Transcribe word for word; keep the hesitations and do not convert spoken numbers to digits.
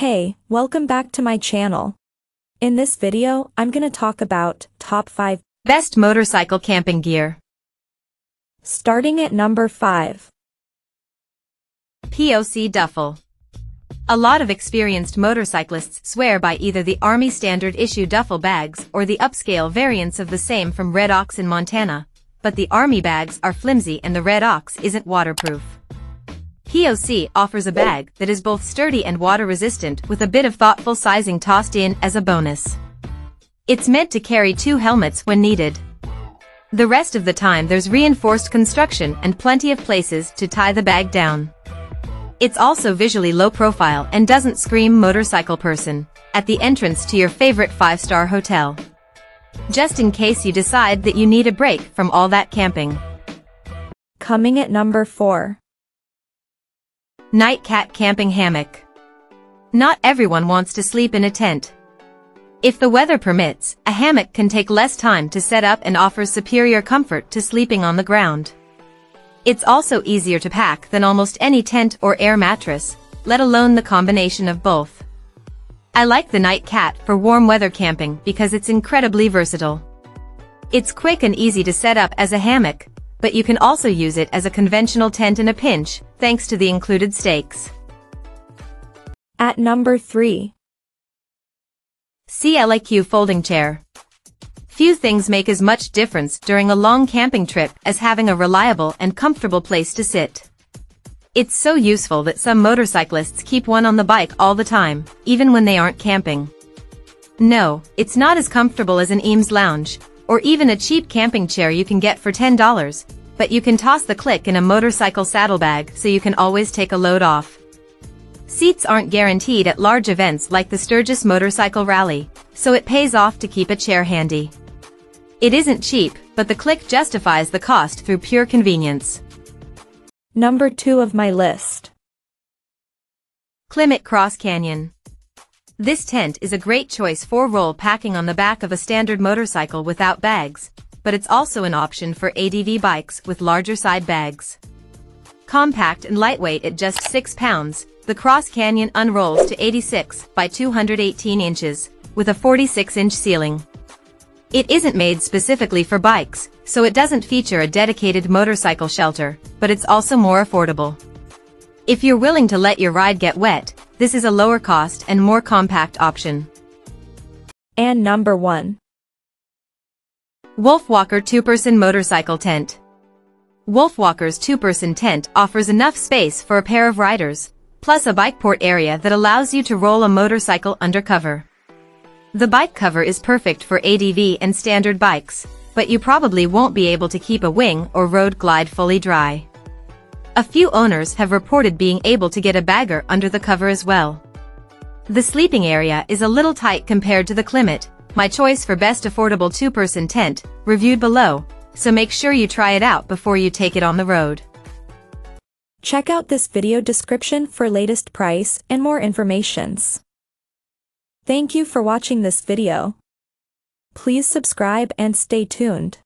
Hey, welcome back to my channel. In this video, I'm gonna talk about top five best motorcycle camping gear. Starting at number five. P O C duffel. A lot of experienced motorcyclists swear by either the Army standard issue duffel bags or the upscale variants of the same from Red Ox in Montana, but the Army bags are flimsy and the Red Ox isn't waterproof. P O C offers a bag that is both sturdy and water-resistant with a bit of thoughtful sizing tossed in as a bonus. It's meant to carry two helmets when needed. The rest of the time there's reinforced construction and plenty of places to tie the bag down. It's also visually low profile and doesn't scream motorcycle person at the entrance to your favorite five-star hotel. Just in case you decide that you need a break from all that camping. Coming at number four. Night Cat camping hammock. Not everyone wants to sleep in a tent. If the weather permits, a hammock can take less time to set up and offers superior comfort to sleeping on the ground. It's also easier to pack than almost any tent or air mattress, let alone the combination of both. I like the Night Cat for warm weather camping because it's incredibly versatile. It's quick and easy to set up as a hammock, but you can also use it as a conventional tent in a pinch, thanks to the included stakes. At number three. C L I Q folding chair. Few things make as much difference during a long camping trip as having a reliable and comfortable place to sit. It's so useful that some motorcyclists keep one on the bike all the time, even when they aren't camping. No, it's not as comfortable as an Eames lounge, or even a cheap camping chair you can get for ten dollars, but you can toss the C L I Q in a motorcycle saddlebag so you can always take a load off. Seats aren't guaranteed at large events like the Sturgis Motorcycle Rally, so it pays off to keep a chair handy. It isn't cheap, but the C L I Q justifies the cost through pure convenience. Number two of my list. Klymit Cross Canyon. This tent is a great choice for roll packing on the back of a standard motorcycle without bags, but it's also an option for A D V bikes with larger side bags. Compact and lightweight at just six pounds, the Cross Canyon unrolls to eighty-six by two hundred eighteen inches, with a forty-six inch ceiling. It isn't made specifically for bikes, so it doesn't feature a dedicated motorcycle shelter, but it's also more affordable. If you're willing to let your ride get wet, this is a lower cost and more compact option. And number one. Wolf Walker two-person motorcycle tent. Wolf Walker's two-person tent offers enough space for a pair of riders, plus a bike port area that allows you to roll a motorcycle under cover. The bike cover is perfect for A D V and standard bikes, but you probably won't be able to keep a wing or road glide fully dry. A few owners have reported being able to get a bagger under the cover as well. The sleeping area is a little tight compared to the Klymit, my choice for best affordable two-person tent, reviewed below, so make sure you try it out before you take it on the road. Check out this video description for latest price and more informations. Thank you for watching this video. Please subscribe and stay tuned.